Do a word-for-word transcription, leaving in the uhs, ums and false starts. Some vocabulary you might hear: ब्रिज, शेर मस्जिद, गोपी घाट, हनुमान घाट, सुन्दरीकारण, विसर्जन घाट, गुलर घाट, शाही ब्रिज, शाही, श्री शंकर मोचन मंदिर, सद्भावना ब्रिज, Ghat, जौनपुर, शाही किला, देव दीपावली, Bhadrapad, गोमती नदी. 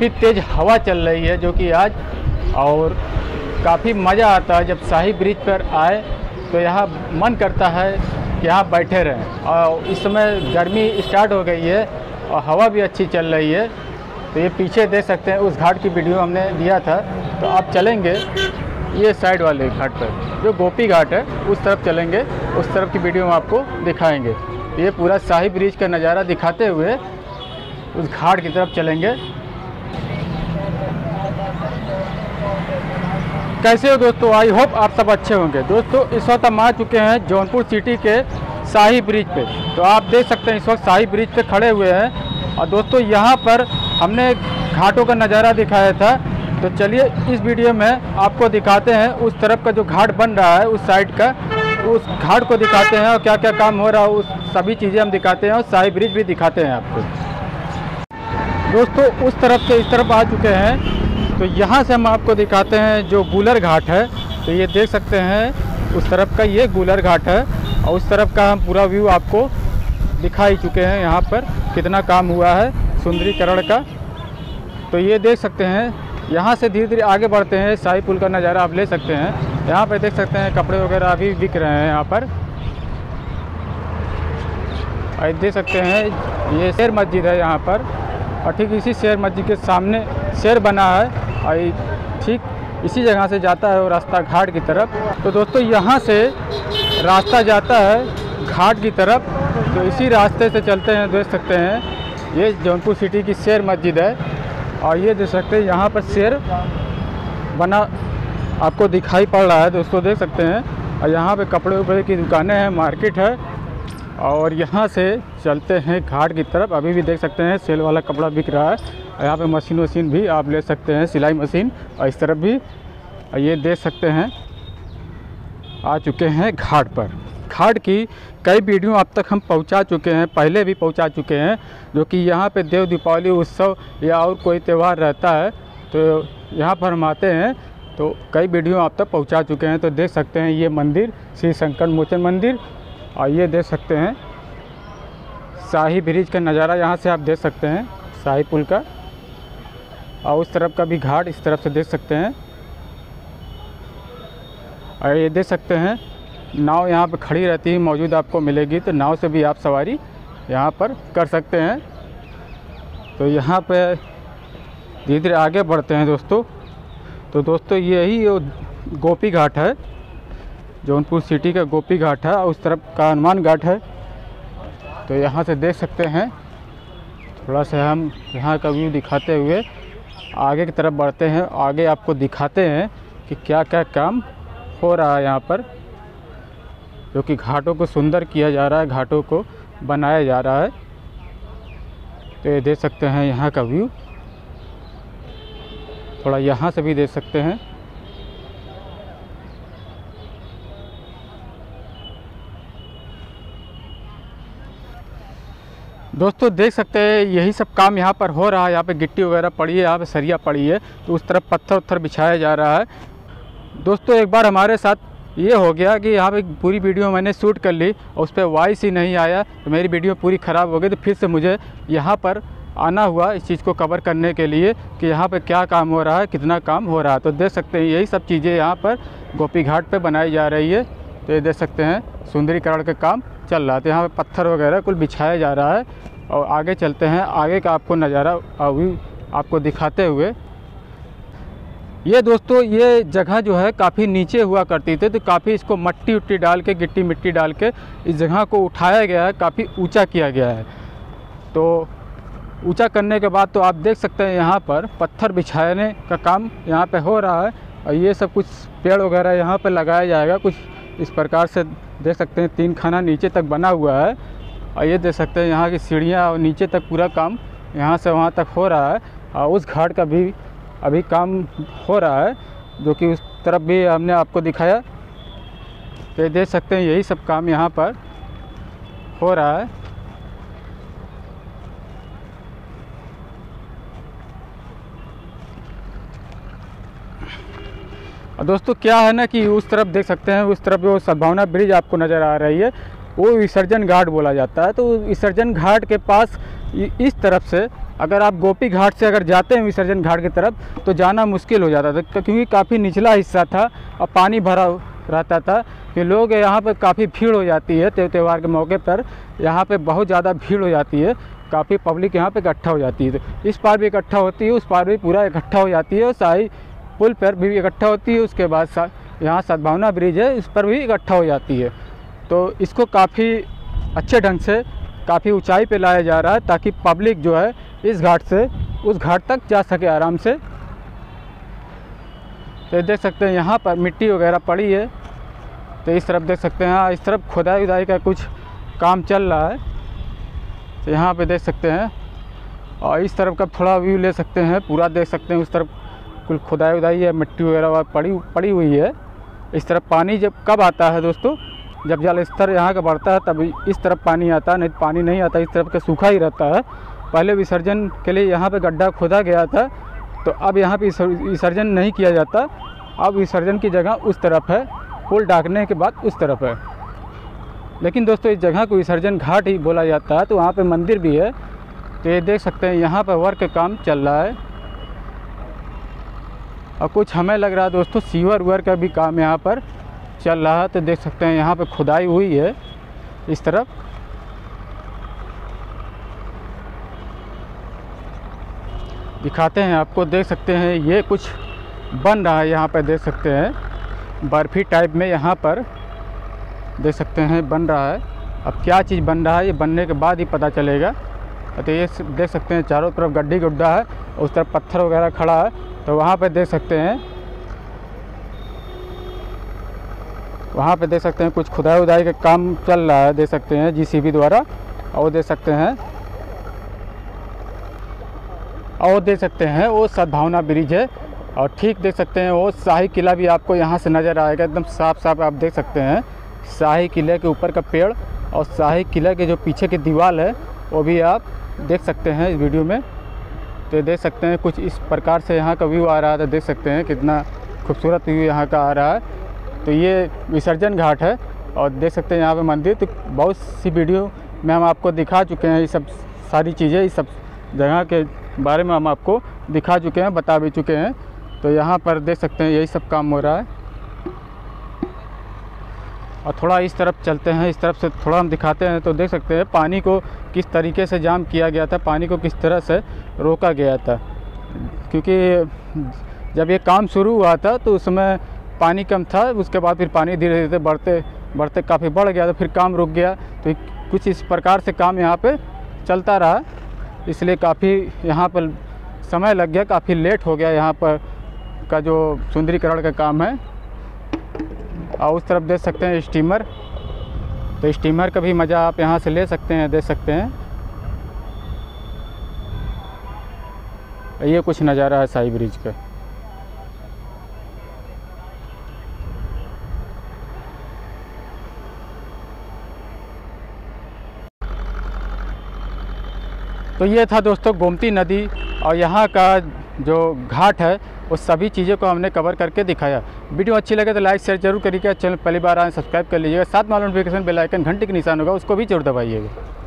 काफ़ी तेज़ हवा चल रही है जो कि आज, और काफ़ी मज़ा आता है जब शाही ब्रिज पर आए तो यहाँ मन करता है कि यहाँ बैठे रहें। और इस समय गर्मी स्टार्ट हो गई है और हवा भी अच्छी चल रही है। तो ये पीछे देख सकते हैं, उस घाट की वीडियो हमने दिया था। तो आप चलेंगे ये साइड वाले घाट पर, जो गोपी घाट है उस तरफ चलेंगे, उस तरफ की वीडियो हम आपको दिखाएंगे। ये पूरा शाही ब्रिज का नज़ारा दिखाते हुए उस घाट की तरफ चलेंगे। कैसे हो दोस्तों, आई होप आप सब अच्छे होंगे। दोस्तों इस वक्त हम आ चुके हैं जौनपुर सिटी के शाही ब्रिज पे। तो आप देख सकते हैं इस वक्त शाही ब्रिज पे खड़े हुए हैं। और दोस्तों यहाँ पर हमने घाटों का नज़ारा दिखाया था, तो चलिए इस वीडियो में आपको दिखाते हैं उस तरफ का जो घाट बन रहा है, उस साइड का, उस घाट को दिखाते हैं और क्या क्या काम हो रहा है उस सभी चीज़ें हम दिखाते हैं और शाही ब्रिज भी दिखाते हैं आपको। दोस्तों उस तरफ से इस तरफ आ चुके हैं, तो यहाँ से हम आपको दिखाते हैं जो गुलर घाट है। तो ये देख सकते हैं उस तरफ का ये गुलर घाट है, और उस तरफ का हम पूरा व्यू आपको दिखा ही चुके हैं। यहाँ पर कितना काम हुआ है सुंदरीकरण का। तो ये देख सकते हैं, यहाँ से धीरे धीरे आगे बढ़ते हैं, शाही पुल का नज़ारा आप ले सकते हैं। यहाँ पर देख सकते हैं कपड़े वगैरह अभी बिक रहे हैं यहाँ पर। और देख सकते हैं ये शेर मस्जिद है यहाँ पर, और ठीक इसी शेर मस्जिद के सामने शेर बना है, और ठीक इसी जगह से जाता है वो रास्ता घाट की तरफ। तो दोस्तों यहाँ से रास्ता जाता है घाट की तरफ, तो इसी रास्ते से चलते हैं। देख सकते हैं ये जौनपुर सिटी की शेर मस्जिद है, और ये देख सकते हैं यहाँ पर शेर बना आपको दिखाई पड़ रहा है। दोस्तों देख सकते हैं, और यहाँ पे कपड़े उपड़े की दुकानें हैं, मार्केट है। और यहाँ से चलते हैं घाट की तरफ। अभी भी देख सकते हैं सेल वाला कपड़ा बिक रहा है, यहाँ पे मशीन वशीन भी आप ले सकते हैं, सिलाई मशीन। और इस तरफ भी ये देख सकते हैं आ चुके हैं घाट पर। घाट की कई वीडियो अब तक हम पहुंचा चुके हैं, पहले भी पहुंचा चुके हैं, जो कि यहाँ पे देव दीपावली उत्सव या और कोई त्यौहार रहता है तो यहाँ पर हम आते हैं। तो कई वीडियो आप तक पहुंचा चुके हैं। तो देख सकते हैं ये मंदिर श्री शंकर मोचन मंदिर, और ये देख सकते हैं शाही ब्रिज का नज़ारा यहाँ से आप देख सकते हैं, शाही पुल का। और उस तरफ का भी घाट इस तरफ से देख सकते हैं। और ये देख सकते हैं नाव यहाँ पर खड़ी रहती है, मौजूद आपको मिलेगी, तो नाव से भी आप सवारी यहाँ पर कर सकते हैं। तो यहाँ पे धीरे धीरे आगे बढ़ते हैं दोस्तों। तो दोस्तों यही वो गोपी घाट है, जौनपुर सिटी का गोपी घाट है, और उस तरफ का हनुमान घाट है। तो यहाँ से देख सकते हैं, थोड़ा सा हम यहाँ का व्यू दिखाते हुए आगे की तरफ बढ़ते हैं। आगे आपको दिखाते हैं कि क्या क्या काम हो रहा है यहाँ पर, जो कि घाटों को सुंदर किया जा रहा है, घाटों को बनाया जा रहा है। तो ये देख सकते हैं यहाँ का व्यू, थोड़ा यहाँ से भी देख सकते हैं। दोस्तों देख सकते हैं यही सब काम यहाँ पर हो रहा है। यहाँ पे गिट्टी वगैरह पड़ी है, यहाँ पे सरिया पड़ी है, तो उस तरफ पत्थर उत्थर बिछाया जा रहा है। दोस्तों एक बार हमारे साथ ये हो गया कि यहाँ पे पूरी वीडियो मैंने शूट कर ली और उस पर वॉइस ही नहीं आया, तो मेरी वीडियो पूरी ख़राब हो गई। तो फिर से मुझे यहाँ पर आना हुआ इस चीज़ को कवर करने के लिए कि यहाँ पर क्या काम हो रहा है, कितना काम हो रहा है। तो देख सकते हैं यही सब चीज़ें यहाँ पर गोपी घाट पर बनाई जा रही है। तो ये देख सकते हैं सुंदरीकरण का काम चल रहा है। तो यहाँ पे पत्थर वगैरह कुल बिछाया जा रहा है। और आगे चलते हैं, आगे का आपको नज़ारा अभी आपको दिखाते हुए। ये दोस्तों ये जगह जो है काफ़ी नीचे हुआ करती थी, तो काफ़ी इसको मट्टी उट्टी डाल के, गिट्टी मिट्टी डाल के इस जगह को उठाया गया है, काफ़ी ऊँचा किया गया है। तो ऊँचा करने के बाद तो आप देख सकते हैं यहाँ पर पत्थर बिछाने का काम यहाँ पर हो रहा है। और ये सब कुछ पेड़ वगैरह यहाँ पर लगाया जाएगा, कुछ इस प्रकार से देख सकते हैं। तीन खाना नीचे तक बना हुआ है, और ये देख सकते हैं यहाँ की सीढ़ियाँ, और नीचे तक पूरा काम यहाँ से वहाँ तक हो रहा है। और उस घाट का भी अभी काम हो रहा है, जो कि उस तरफ भी हमने आपको दिखाया। तो देख सकते हैं यही सब काम यहाँ पर हो रहा है। दोस्तों क्या है ना कि उस तरफ देख सकते हैं, उस तरफ जो सद्भावना ब्रिज आपको नज़र आ रही है वो विसर्जन घाट बोला जाता है। तो विसर्जन घाट के पास इस तरफ से अगर आप गोपी घाट से अगर जाते हैं विसर्जन घाट की तरफ तो जाना मुश्किल हो जाता था, क्योंकि काफ़ी निचला हिस्सा था और पानी भरा रहता था कि लोग यहाँ पर काफ़ी भीड़ हो जाती है। त्यौहार के मौके पर यहाँ पे बहुत ज़्यादा भीड़ हो जाती है, काफ़ी पब्लिक यहाँ पे इकट्ठा हो जाती है। तो इस पार भी इकट्ठा होती है, उस पार भी पूरा इकट्ठा हो जाती है और शाही पुल पर भी इकट्ठा होती है। उसके बाद यहाँ सद्भावना ब्रिज है, इस पर भी इकट्ठा हो जाती है। तो इसको काफ़ी अच्छे ढंग से काफ़ी ऊंचाई पे लाया जा रहा है ताकि पब्लिक जो है इस घाट से उस घाट तक जा सके आराम से। तो देख सकते हैं यहाँ पर मिट्टी वगैरह पड़ी है। तो इस तरफ देख सकते हैं, इस तरफ खुदाई उदाई का कुछ काम चल रहा है। तो यहाँ पे देख सकते हैं और इस तरफ का थोड़ा व्यू ले सकते हैं, पूरा देख सकते हैं। उस तरफ कुल खुदाई उदाई है, मिट्टी वगैरह पड़ी पड़ी हुई है। इस तरफ पानी जब कब आता है दोस्तों, जब जल स्तर यहाँ का बढ़ता है तब इस तरफ पानी आता है, नहीं पानी नहीं आता, इस तरफ का सूखा ही रहता है। पहले विसर्जन के लिए यहाँ पे गड्ढा खोदा गया था, तो अब यहाँ पे विसर्जन नहीं किया जाता। अब विसर्जन की जगह उस तरफ है, पुल ढाकने के बाद उस तरफ है। लेकिन दोस्तों इस जगह को विसर्जन घाट ही बोला जाता है। तो वहाँ पर मंदिर भी है। तो ये देख सकते हैं यहाँ पर वर्क काम चल रहा है और कुछ हमें लग रहा है दोस्तों सीवर वर्क का भी काम यहाँ पर चल रहा है। तो देख सकते हैं यहाँ पे खुदाई हुई है इस तरफ। दिखाते हैं आपको, देख सकते हैं ये कुछ बन रहा है यहाँ पर। देख सकते हैं बर्फ़ी टाइप में यहाँ पर देख सकते हैं बन रहा है। अब क्या चीज़ बन रहा है ये बनने के बाद ही पता चलेगा। तो ये देख सकते हैं चारों तरफ गड्ढी गुड्ढा है, उस तरफ पत्थर वगैरह खड़ा है। तो वहाँ पर देख सकते हैं वहाँ पे देख सकते हैं कुछ खुदाई उदाई का काम चल रहा है, देख सकते हैं जीसीबी द्वारा। और देख सकते हैं और देख सकते हैं वो सद्भावना ब्रिज है। और ठीक देख सकते हैं वो शाही किला भी आपको यहाँ से नज़र आएगा, एकदम साफ साफ आप देख सकते हैं शाही किले के ऊपर का पेड़ और शाही किले के जो पीछे की दीवार है वो भी आप देख सकते हैं इस वीडियो में। तो देख सकते हैं कुछ इस प्रकार से यहाँ का व्यू आ रहा था। देख सकते हैं कितना खूबसूरत व्यू यहाँ का आ रहा है। तो ये विसर्जन घाट है और देख सकते हैं यहाँ पे मंदिर। तो बहुत सी वीडियो में हम आपको दिखा चुके हैं ये सब सारी चीज़ें, इस सब जगह के बारे में हम आपको दिखा चुके हैं, बता भी चुके हैं। तो यहाँ पर देख सकते हैं यही सब काम हो रहा है। और थोड़ा इस तरफ चलते हैं, इस तरफ से थोड़ा हम दिखाते हैं। तो देख सकते हैं पानी को किस तरीके से जाम किया गया था, पानी को किस तरह से रोका गया था। क्योंकि जब ये काम शुरू हुआ था तो उस समय पानी कम था, उसके बाद फिर पानी धीरे धीरे बढ़ते बढ़ते काफ़ी बढ़ गया, तो फिर काम रुक गया। तो कुछ इस प्रकार से काम यहाँ पे चलता रहा, इसलिए काफ़ी यहाँ पर समय लग गया, काफ़ी लेट हो गया यहाँ पर का जो सुंदरीकरण का काम है। और उस तरफ देख सकते हैं स्टीमर। तो स्टीमर का भी मज़ा आप यहाँ से ले सकते हैं, देख सकते हैं ये कुछ नज़ारा है शाही ब्रिज का। तो ये था दोस्तों गोमती नदी और यहाँ का जो घाट है उस सभी चीज़ों को हमने कवर करके दिखाया। वीडियो अच्छी लगे तो लाइक शेयर जरूर करिएगा, चैनल पहली बार आए सब्सक्राइब कर लीजिएगा, साथ में नोटिफिकेशन बेल आइकन घंटी के निशान होगा उसको भी जरूर दबाइएगा।